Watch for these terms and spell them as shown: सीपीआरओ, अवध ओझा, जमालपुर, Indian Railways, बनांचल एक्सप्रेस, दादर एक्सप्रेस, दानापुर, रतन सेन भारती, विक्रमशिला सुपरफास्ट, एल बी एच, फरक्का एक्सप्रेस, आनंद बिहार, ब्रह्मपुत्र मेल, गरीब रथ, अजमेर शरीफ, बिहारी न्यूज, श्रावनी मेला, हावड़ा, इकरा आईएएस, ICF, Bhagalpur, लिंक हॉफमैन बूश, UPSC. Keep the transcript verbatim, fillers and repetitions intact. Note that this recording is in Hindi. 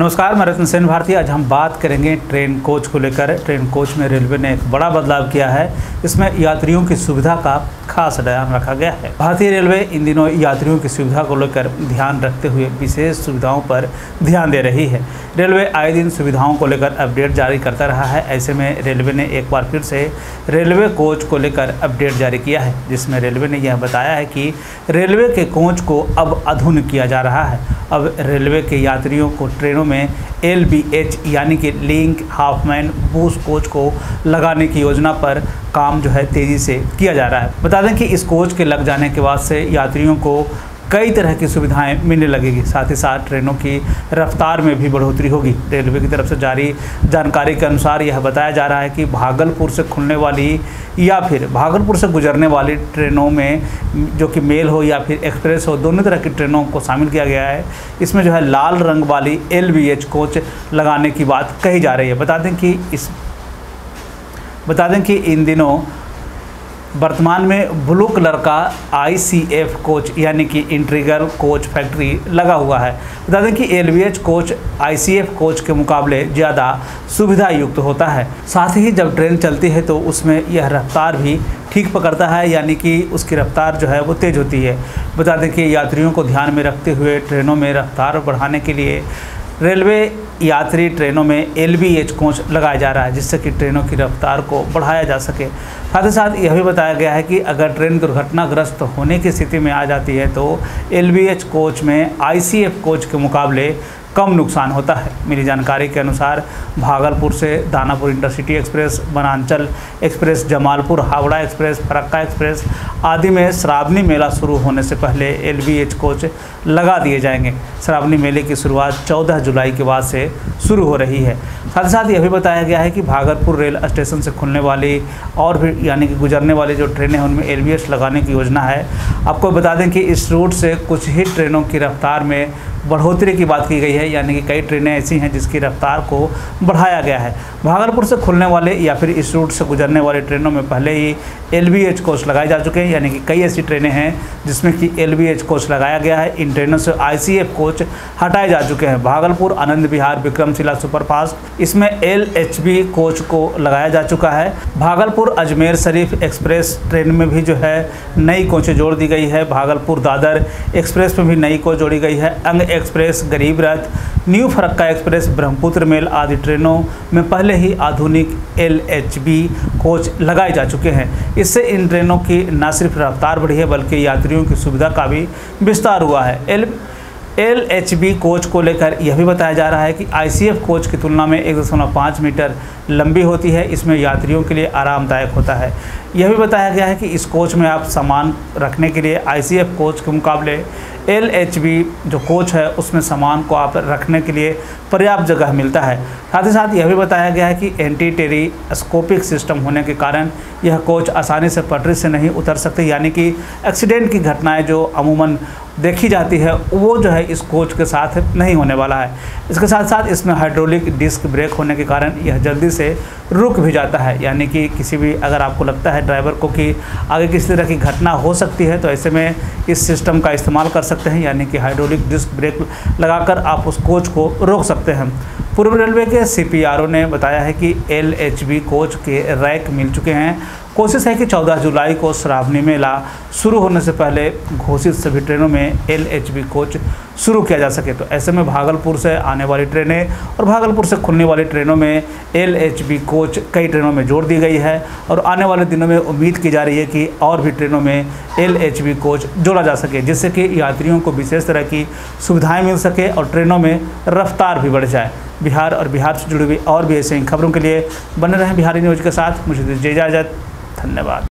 नमस्कार, मैं रतन सेन भारती। आज हम बात करेंगे ट्रेन कोच को लेकर। ट्रेन कोच में रेलवे ने एक बड़ा बदलाव किया है। इसमें यात्रियों की सुविधा का खास ध्यान रखा गया है। भारतीय रेलवे इन दिनों यात्रियों की सुविधा को लेकर ध्यान रखते हुए विशेष सुविधाओं पर ध्यान दे रही है। रेलवे आए दिन सुविधाओं को लेकर अपडेट जारी करता रहा है। ऐसे में रेलवे ने एक बार फिर से रेलवे कोच को लेकर अपडेट जारी किया है, जिसमें रेलवे ने यह बताया है कि रेलवे के कोच को अब आधुनिक किया जा रहा है। अब रेलवे के यात्रियों को ट्रेनों में एल बी एच यानी कि लिंक हॉफमैन बूश कोच को लगाने की योजना पर काम जो है तेज़ी से किया जा रहा है। बता दें कि इस कोच के लग जाने के बाद से यात्रियों को कई तरह की सुविधाएं मिलने लगेगी। साथ ही साथ ट्रेनों की रफ्तार में भी बढ़ोतरी होगी। रेलवे की तरफ से जारी जानकारी के अनुसार यह बताया जा रहा है कि भागलपुर से खुलने वाली या फिर भागलपुर से गुजरने वाली ट्रेनों में जो कि मेल हो या फिर एक्सप्रेस हो, दोनों तरह की ट्रेनों को शामिल किया गया है। इसमें जो है लाल रंग वाली एल बी एच कोच लगाने की बात कही जा रही है। बता दें कि इस बता दें कि इन दिनों वर्तमान में ब्लू कलर का आई सी एफ कोच यानी कि इंटीरियर कोच फैक्ट्री लगा हुआ है। बता दें कि L V H coach I C F coach के मुकाबले ज़्यादा सुविधा युक्त होता है। साथ ही जब ट्रेन चलती है तो उसमें यह रफ्तार भी ठीक पकड़ता है, यानी कि उसकी रफ्तार जो है वो तेज़ होती है। बता दें कि यात्रियों को ध्यान में रखते हुए ट्रेनों में रफ्तार बढ़ाने के लिए रेलवे यात्री ट्रेनों में एल बी एच कोच लगाया जा रहा है, जिससे कि ट्रेनों की रफ्तार को बढ़ाया जा सके। साथ ही साथ यह भी बताया गया है कि अगर ट्रेन दुर्घटनाग्रस्त होने की स्थिति में आ जाती है तो एल बी एच कोच में आई सी एफ कोच के मुकाबले कम नुकसान होता है। मिली जानकारी के अनुसार भागलपुर से दानापुर intercity express, बनांचल एक्सप्रेस, जमालपुर, हावड़ा express, फरक्का एक्सप्रेस आदि में श्रावनी मेला शुरू होने से पहले एल बी एच कोच लगा दिए जाएंगे। श्रावणी मेले की शुरुआत चौदह जुलाई के बाद से शुरू हो रही है। साथ ही साथ यह भी बताया गया है कि भागलपुर रेल स्टेशन से खुलने वाली और भी यानी कि गुजरने वाली जो ट्रेनें हैं उनमें एल बी एच लगाने की योजना है। आपको बता दें कि इस रूट से कुछ ही ट्रेनों की रफ्तार में बढ़ोतरी की बात की गई है, यानी कि कई ट्रेनें ऐसी हैं जिसकी रफ्तार को बढ़ाया गया है। भागलपुर से खुलने वाले या फिर इस रूट से गुजरने वाली ट्रेनों में पहले ही एल बी एच कोच लगाए जा चुके हैं, यानी कि कई ऐसी ट्रेनें हैं जिसमें कि एल बी एच कोच लगाया गया है। इन ट्रेनों से आई सी एफ कोच हटाए जा चुके हैं। भागलपुर, आनंद बिहार, विक्रमशिला सुपरफास्ट, इसमें एल एच बी कोच को लगाया जा चुका है। भागलपुर अजमेर शरीफ एक्सप्रेस ट्रेन में भी जो है नई कोचें जोड़ दी गई है। भागलपुर दादर एक्सप्रेस में भी नई कोच जोड़ी गई है। अंग express, गरीब रथ, new फरक्का एक्सप्रेस, ब्रह्मपुत्र मेल आदि ट्रेनों में पहले ही आधुनिक एल एच बी कोच लगाए जा चुके हैं। इससे इन ट्रेनों की न सिर्फ रफ्तार बढ़ी है बल्कि यात्रियों की सुविधा का भी विस्तार हुआ है। L L H B coach को लेकर यह भी बताया जा रहा है कि आई सी एफ कोच की तुलना में एक दशमलव पाँच मीटर लंबी होती है। इसमें यात्रियों के लिए आरामदायक होता है। यह भी बताया गया है कि इस कोच में आप सामान रखने के लिए आई सी एफ कोच के मुकाबले एल एच बी जो कोच है उसमें सामान को आप रखने के लिए पर्याप्त जगह मिलता है। साथ ही साथ यह भी बताया गया है कि एंटी टेलीस्कोपिक सिस्टम होने के कारण यह कोच आसानी से पटरी से नहीं उतर सकते, यानी कि एक्सीडेंट की घटनाएं जो अमूमन देखी जाती है वो जो है इस कोच के साथ नहीं होने वाला है। इसके साथ साथ इसमें हाइड्रोलिक डिस्क ब्रेक होने के कारण यह जल्दी से रुक भी जाता है, यानी कि किसी भी अगर आपको लगता है ड्राइवर को कि आगे किसी तरह की घटना हो सकती है तो ऐसे में इस सिस्टम का इस्तेमाल कर सकते हैं, यानी कि हाइड्रोलिक डिस्क ब्रेक लगाकर आप उस कोच को रोक सकते हैं। पूर्व रेलवे के सी पी आर ओ ने बताया है कि एल एच बी कोच के रैक मिल चुके हैं। कोशिश है कि चौदह जुलाई को श्रावणी मेला शुरू होने से पहले घोषित सभी ट्रेनों में एल एच बी कोच शुरू किया जा सके। तो ऐसे में भागलपुर से आने वाली ट्रेनें और भागलपुर से खुलने वाली ट्रेनों में एल एच बी कोच कई ट्रेनों में जोड़ दी गई है और आने वाले दिनों में उम्मीद की जा रही है कि और भी ट्रेनों में एल एच बी कोच जोड़ा जा सके, जिससे कि यात्रियों को विशेष तरह की सुविधाएँ मिल सके और ट्रेनों में रफ्तार भी बढ़ जाए। बिहार और बिहार से जुड़ी हुई और भी ऐसे इन खबरों के लिए बने रहें बिहारी न्यूज के साथ। मुझे दीजिए इजाज़त, धन्यवाद।